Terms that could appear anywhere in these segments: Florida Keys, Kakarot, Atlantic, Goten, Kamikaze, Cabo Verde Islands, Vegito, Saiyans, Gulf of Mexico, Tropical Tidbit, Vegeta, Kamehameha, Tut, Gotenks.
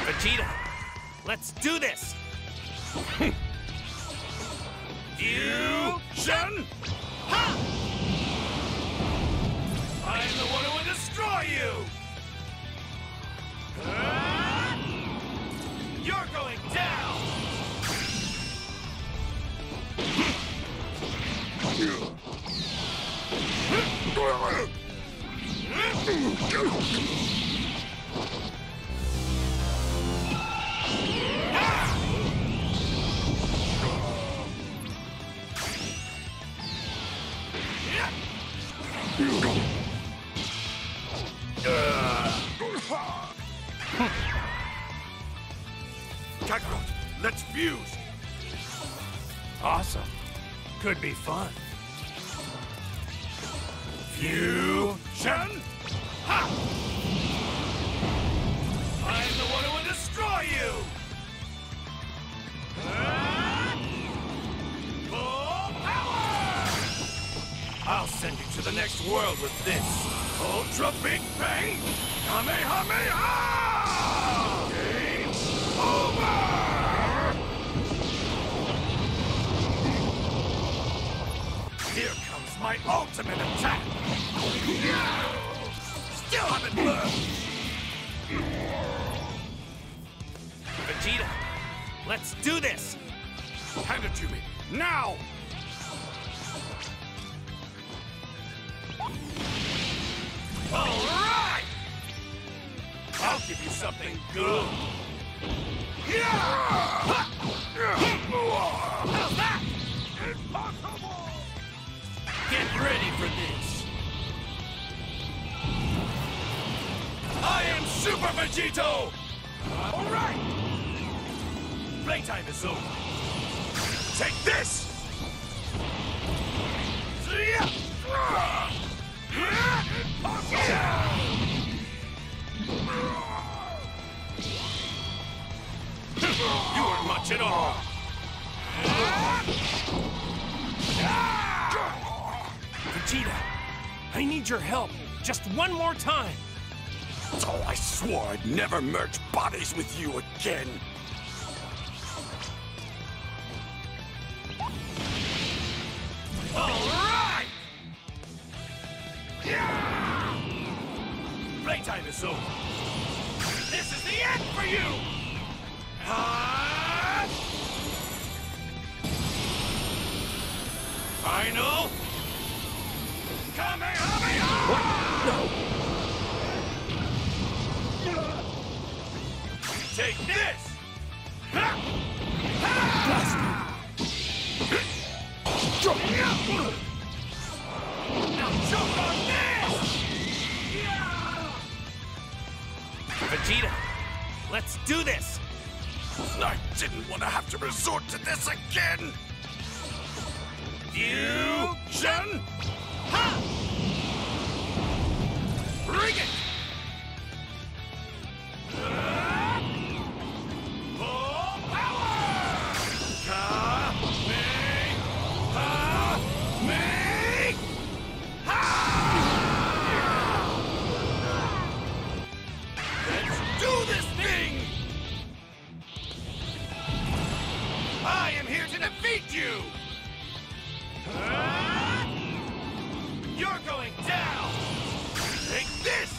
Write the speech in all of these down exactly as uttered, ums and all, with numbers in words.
Vegeta, let's do this! Fusion! Ha! I'm the one who will destroy you! Ah! You're going down! Kakarot, let's fuse! Awesome. Could be fun. Fusion! Ha! I'm the one who will destroy you! Ah! Full power! I'll send you to the next world with this. Ultra Big Bang! Kamehameha! Here comes my ultimate attack! Still haven't learned! Vegeta, let's do this! Hand it to me, now! All right! I'll give you something good! How's that? Impossible! Get ready for this! I am Super Vegito! Alright! Playtime is over. Take this! You weren't much at all! Vegeta, I need your help, just one more time! Oh, I swore I'd never merge bodies with you again! Alright! Yeah! Playtime is over! This is the end for you! Uh, final Kamehameha! What? No! Take this! Now jump on this! Vegeta, let's do this! I didn't want to have to resort to this again! Fusion! Ha! Bring it! Full power! Kamehameha! Let's do this thing! I am here to defeat you! Uh, you're going down! Take this!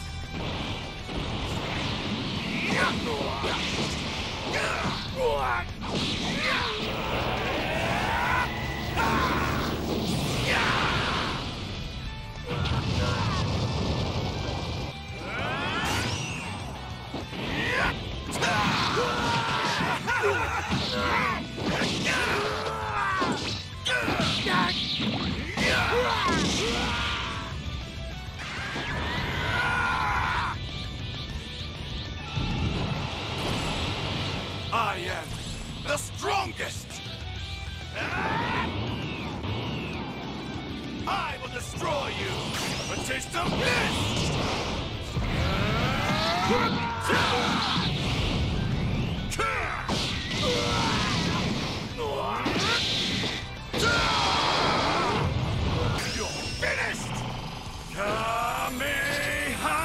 I am the strongest! I will destroy you! A taste of this! You're finished! Kamehameha!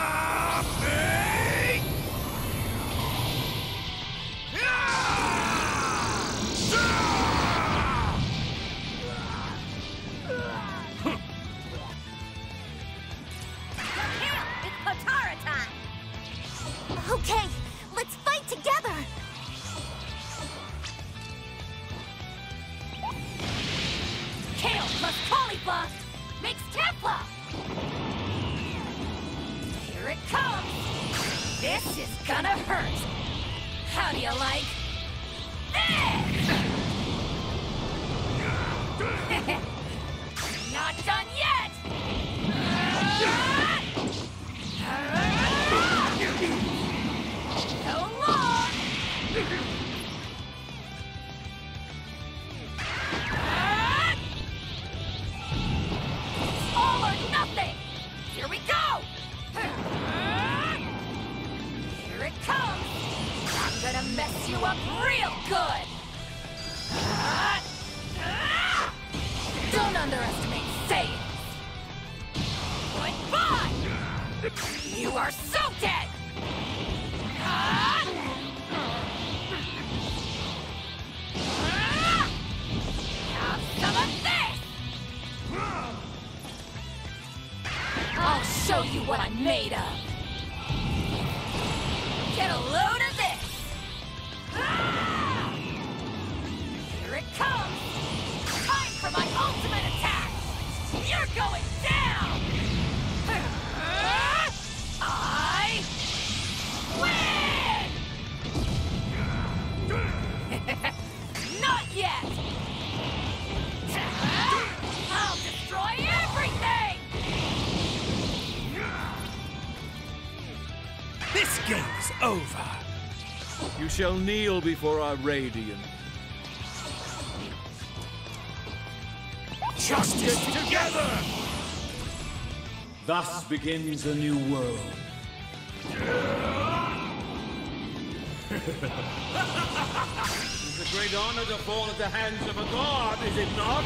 How do you like? Not done yet! So long! All or nothing! Here we go! Here it comes! I'm gonna mess you up real good! Don't underestimate Saiyans! Goodbye! You are so dead! Have some of this! I'll show you what I'm made of! Get a load of this! Here it comes! Time for my ultimate attack! You're going down! I win! Not yet! I'll destroy everything! This game's over! You shall kneel before our radiant. Justice together! Thus begins a new world. It's a great honor to fall at the hands of a god, is it not?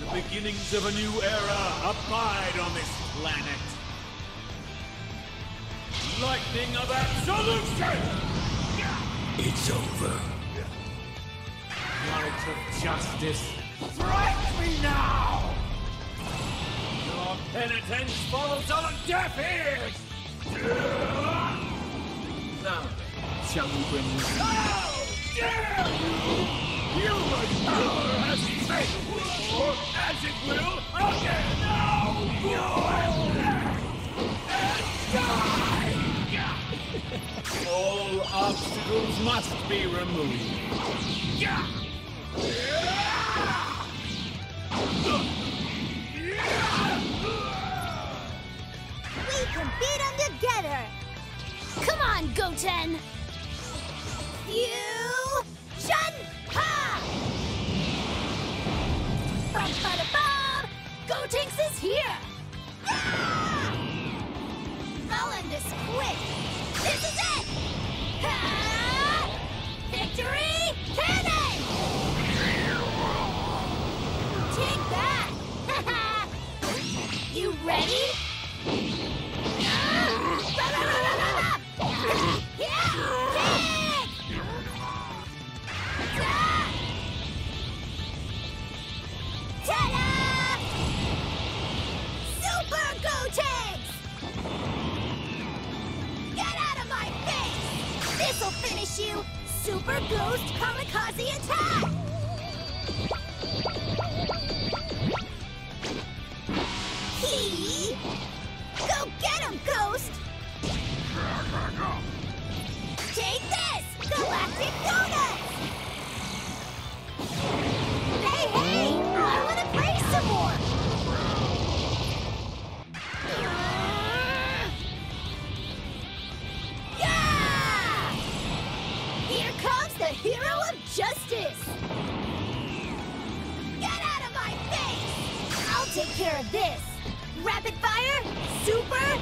The beginnings of a new era abide on this planet. Lightning of absolution! It's over. Light of justice, strike me now! Your penitence falls on deaf ears! Now, shall we bring you? How dare you! Human power has failed before, as it will again! Now you will die! All obstacles must be removed. We can beat them together! Come on, Goten! Fusion! Ha! From bada bomb! Gotenks is here! Ah! I'll end this quick! This is it! Ha! Victory! Cannon! Take that! You ready? Ta-da! Super Gotenks! Get out of my face! This'll finish you! Super Ghost Kamikaze Attack! He... Go get him, Ghost! Take this, Galactic Donuts! Hey, hey! I want to play some more! Yeah! Here comes the Hero of Justice! Take care of this. Rapid fire, super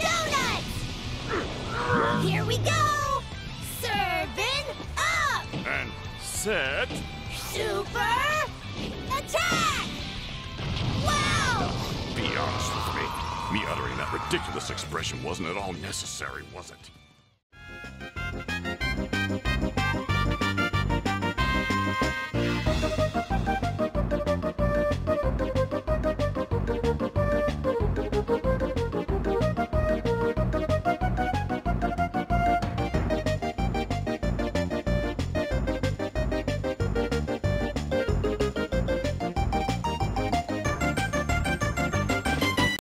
donuts. Here we go. Serving up. And set. Super attack. Wow. Be honest with me. Me uttering that ridiculous expression wasn't at all necessary, was it?